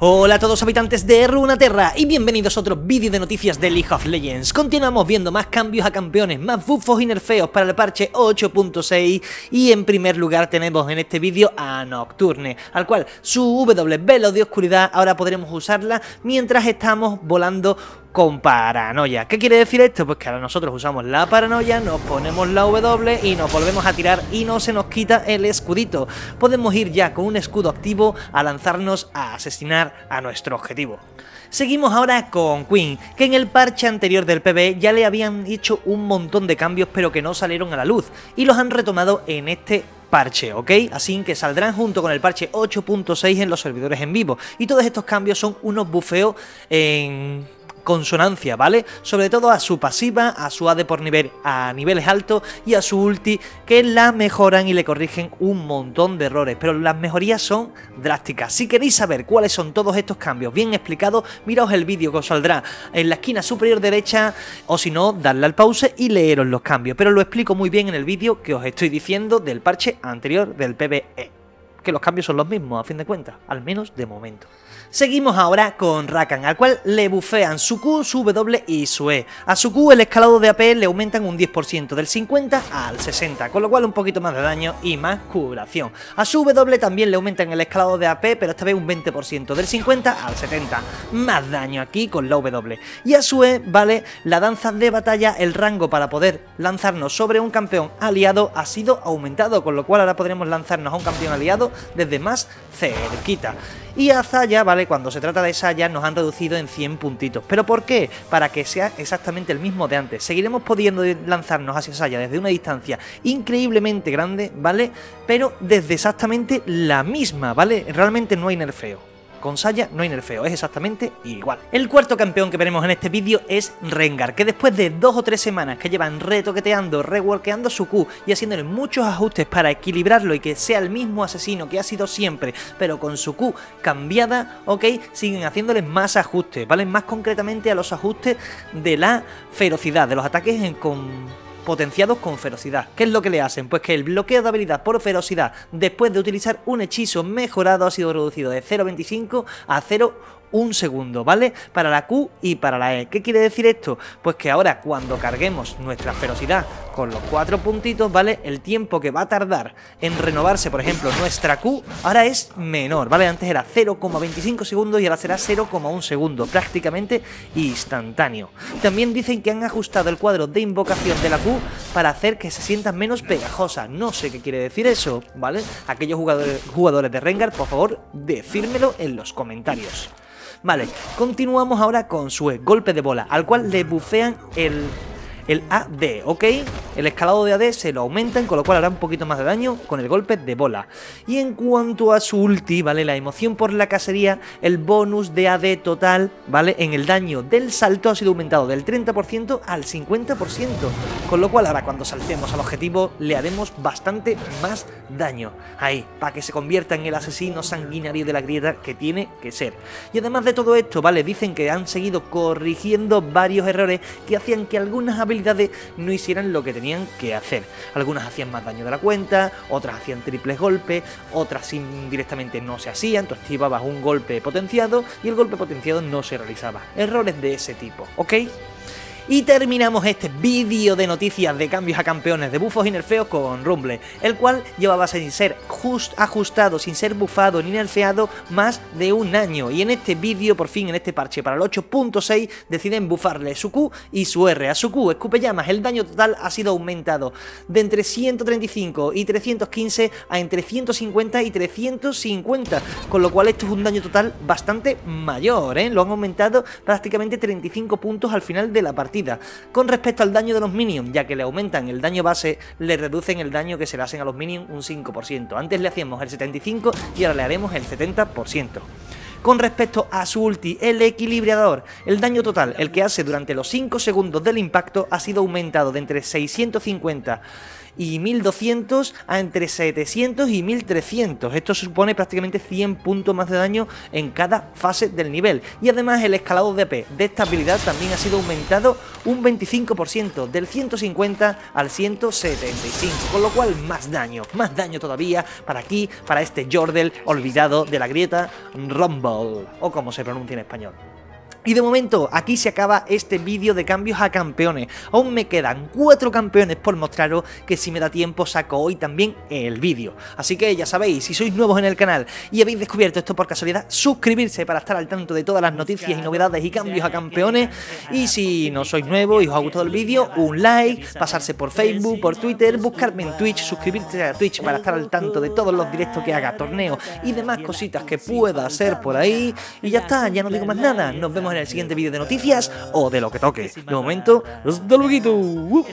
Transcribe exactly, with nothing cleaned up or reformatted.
Hola a todos habitantes de Runaterra y bienvenidos a otro vídeo de noticias de League of Legends. Continuamos viendo más cambios a campeones, más buffos y nerfeos para el parche ocho punto seis. Y en primer lugar tenemos en este vídeo a Nocturne, al cual su W, Velo de oscuridad, ahora podremos usarla mientras estamos volando con paranoia. ¿Qué quiere decir esto? Pues que ahora nosotros usamos la paranoia, nos ponemos la W y nos volvemos a tirar y no se nos quita el escudito. Podemos ir ya con un escudo activo a lanzarnos a asesinar a nuestro objetivo. Seguimos ahora con Quinn, que en el parche anterior del P B E ya le habían hecho un montón de cambios pero que no salieron a la luz y los han retomado en este parche, ¿ok? Así que saldrán junto con el parche ocho punto seis en los servidores en vivo y todos estos cambios son unos bufeos en consonancia, ¿vale? Sobre todo a su pasiva, a su A D por nivel a niveles altos y a su ulti, que la mejoran y le corrigen un montón de errores, pero las mejorías son drásticas. Si queréis saber cuáles son todos estos cambios bien explicados, miraos el vídeo que os saldrá en la esquina superior derecha, o si no, darle al pause y leeros los cambios, pero lo explico muy bien en el vídeo que os estoy diciendo del parche anterior del P B E. Que los cambios son los mismos a fin de cuentas, al menos de momento. Seguimos ahora con Rakan, al cual le bufean su Q, su W y su E. A su Q el escalado de A P le aumentan un diez por ciento, del cincuenta al sesenta, con lo cual un poquito más de daño y más curación. A su W también le aumentan el escalado de A P, pero esta vez un veinte por ciento, del cincuenta al setenta, más daño aquí con la W. Y a su E vale la danza de batalla, el rango para poder lanzarnos sobre un campeón aliado ha sido aumentado, con lo cual ahora podremos lanzarnos a un campeón aliado desde más cerquita. Y a Xayah, ¿vale? Cuando se trata de Xayah nos han reducido en cien puntitos. ¿Pero por qué? Para que sea exactamente el mismo de antes. Seguiremos pudiendo lanzarnos hacia Xayah desde una distancia increíblemente grande, ¿vale? Pero desde exactamente la misma, ¿vale? Realmente no hay nerfeo. Con Xayah no hay nerfeo, es exactamente igual. El cuarto campeón que veremos en este vídeo es Rengar, que después de dos o tres semanas que llevan retoqueteando, reworkeando su Q y haciéndole muchos ajustes para equilibrarlo y que sea el mismo asesino que ha sido siempre, pero con su Q cambiada, ok, siguen haciéndole más ajustes, ¿vale? Más concretamente a los ajustes de la ferocidad, de los ataques en con... potenciados con ferocidad. ¿Qué es lo que le hacen? Pues que el bloqueo de habilidad por ferocidad después de utilizar un hechizo mejorado ha sido reducido de cero coma veinticinco a cero coma uno segundo, ¿vale? Para la Q y para la E. ¿Qué quiere decir esto? Pues que ahora cuando carguemos nuestra ferocidad con los cuatro puntitos, ¿vale? El tiempo que va a tardar en renovarse, por ejemplo, nuestra Q, ahora es menor, ¿vale? Antes era cero coma veinticinco segundos y ahora será cero coma uno segundos, prácticamente instantáneo. También dicen que han ajustado el cuadro de invocación de la Q para hacer que se sienta menos pegajosa. No sé qué quiere decir eso, ¿vale? Aquellos jugadores, jugadores de Rengar, por favor, decírmelo en los comentarios. Vale, continuamos ahora con su E, golpe de bola, al cual le bufean el, el A D, ¿ok? El escalado de A D se lo aumentan, con lo cual hará un poquito más de daño con el golpe de bola. Y en cuanto a su ulti, ¿vale? La emoción por la cacería, el bonus de A D total, ¿vale? En el daño del salto ha sido aumentado del treinta por ciento al cincuenta por ciento, con lo cual ahora cuando saltemos al objetivo le haremos bastante más daño. Ahí, para que se convierta en el asesino sanguinario de la grieta que tiene que ser. Y además de todo esto, ¿vale? Dicen que han seguido corrigiendo varios errores que hacían que algunas habilidades no hicieran lo que tenían que hacer. Algunas hacían más daño de la cuenta, otras hacían triples golpes, otras directamente no se hacían. Tú activabas un golpe potenciado y el golpe potenciado no se realizaba. Errores de ese tipo, ¿ok? Y terminamos este vídeo de noticias de cambios a campeones, de bufos y nerfeos con Rumble, el cual llevaba sin ser just ajustado, sin ser bufado ni nerfeado más de un año. Y en este vídeo, por fin, en este parche para el ocho punto seis, deciden bufarle su Q y su R. A su Q, escupe llamas, el daño total ha sido aumentado de entre ciento treinta y cinco y trescientos quince a entre ciento cincuenta y trescientos cincuenta, con lo cual esto es un daño total bastante mayor, ¿eh? Lo han aumentado prácticamente treinta y cinco puntos al final de la partida. Con respecto al daño de los minions, ya que le aumentan el daño base, le reducen el daño que se le hacen a los minions un cinco por ciento. Antes le hacíamos el setenta y cinco por ciento y ahora le haremos el setenta por ciento. Con respecto a su ulti, el equilibrador, el daño total, el que hace durante los cinco segundos del impacto, ha sido aumentado de entre seiscientos cincuenta y mil doscientos a entre setecientos y mil trescientos. Esto supone prácticamente cien puntos más de daño en cada fase del nivel. Y además el escalado de A P de esta habilidad también ha sido aumentado un veinticinco por ciento, del ciento cincuenta al ciento setenta y cinco, con lo cual más daño, más daño todavía para aquí, para este Yordle olvidado de la grieta Rumble, o como se pronuncia en español. Y de momento, aquí se acaba este vídeo de cambios a campeones. Aún me quedan cuatro campeones por mostraros, que si me da tiempo saco hoy también el vídeo. Así que ya sabéis, si sois nuevos en el canal y habéis descubierto esto por casualidad, suscribirse para estar al tanto de todas las noticias y novedades y cambios a campeones. Y si no sois nuevos y os ha gustado el vídeo, un like, pasarse por Facebook, por Twitter, buscarme en Twitch, suscribirse a Twitch para estar al tanto de todos los directos que haga, torneos y demás cositas que pueda hacer por ahí. Y ya está, ya no digo más nada. Nos vemos en el siguiente vídeo de noticias o de lo que toque. De momento, hasta luego.